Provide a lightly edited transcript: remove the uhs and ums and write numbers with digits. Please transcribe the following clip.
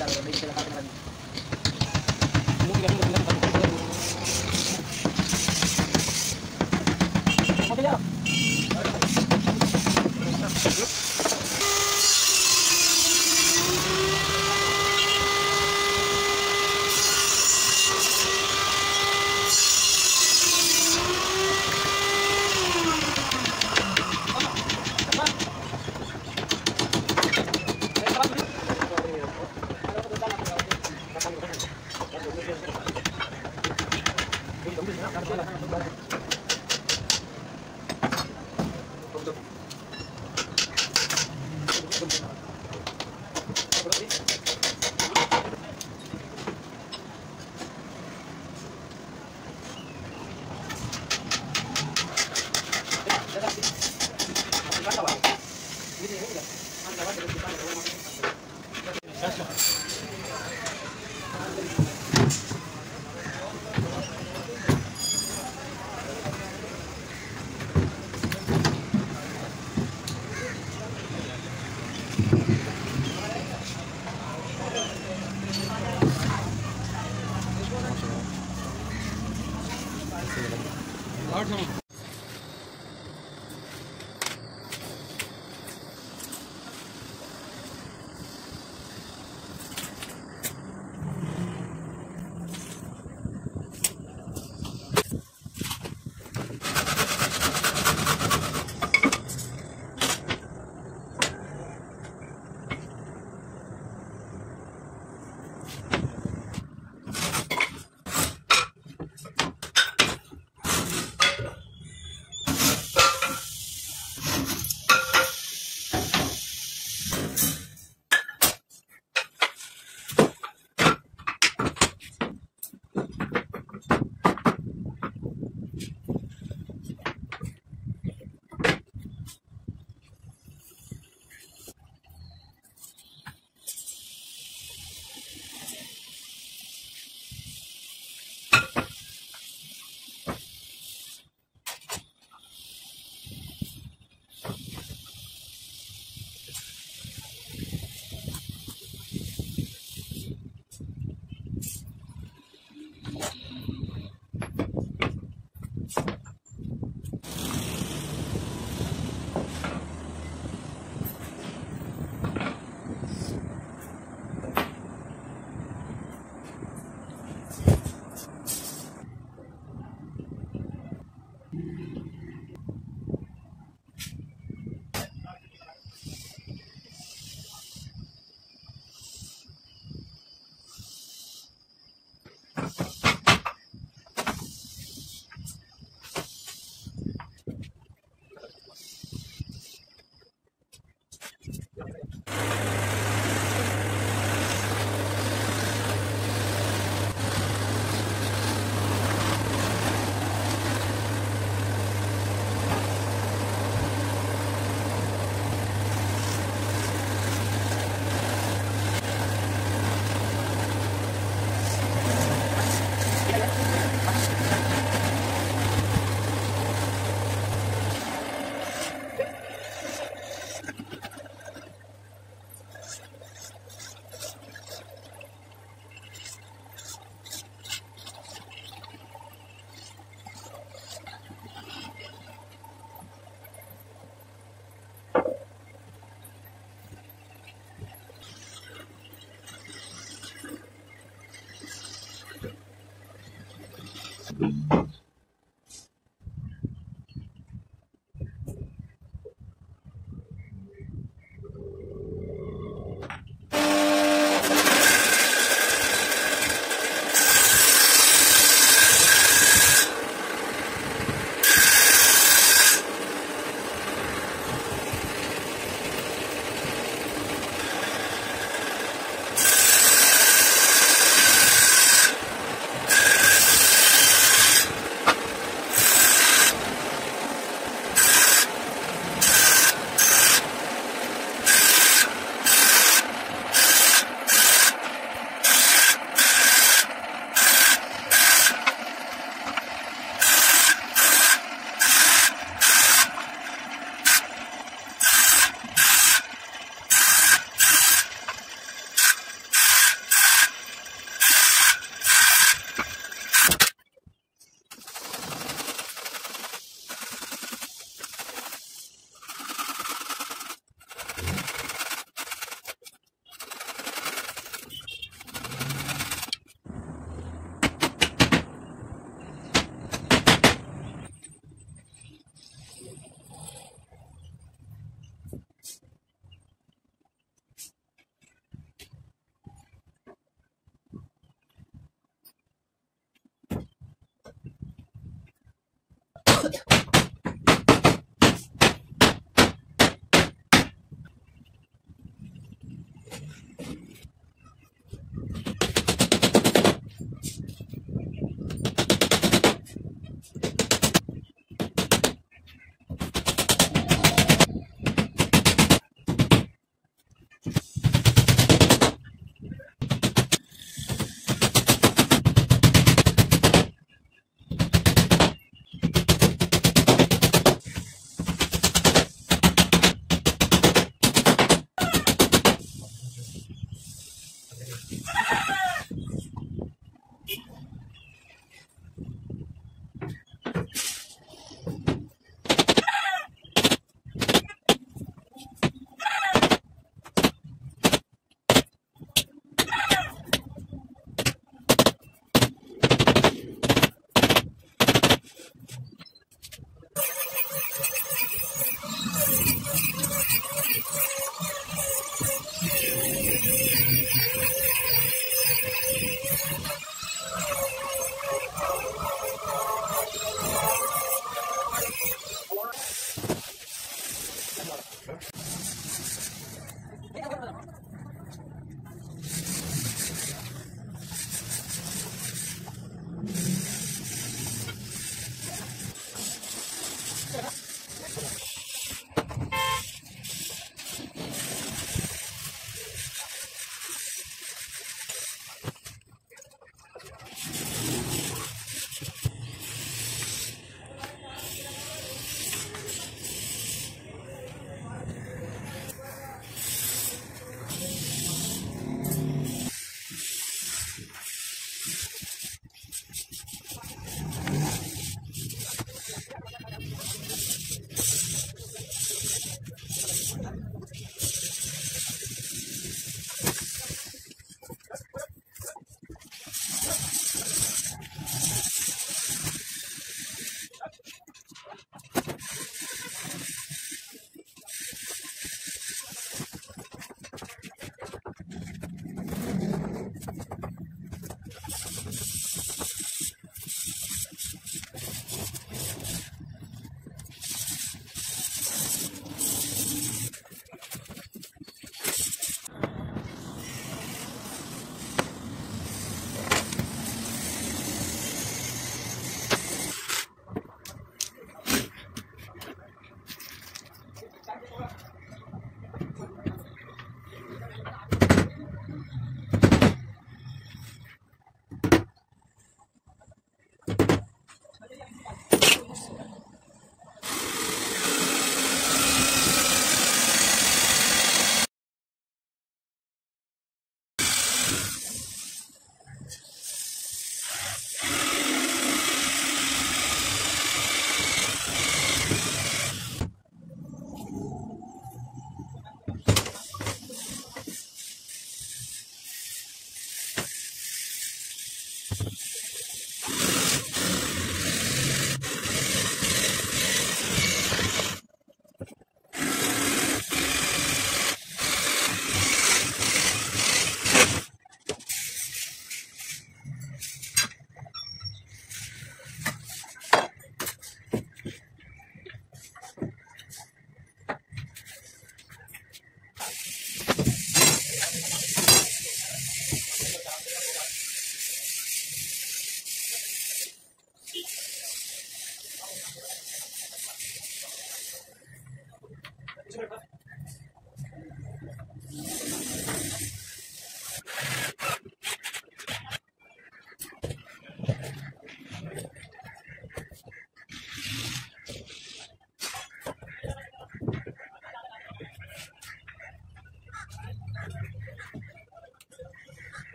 telah menonton!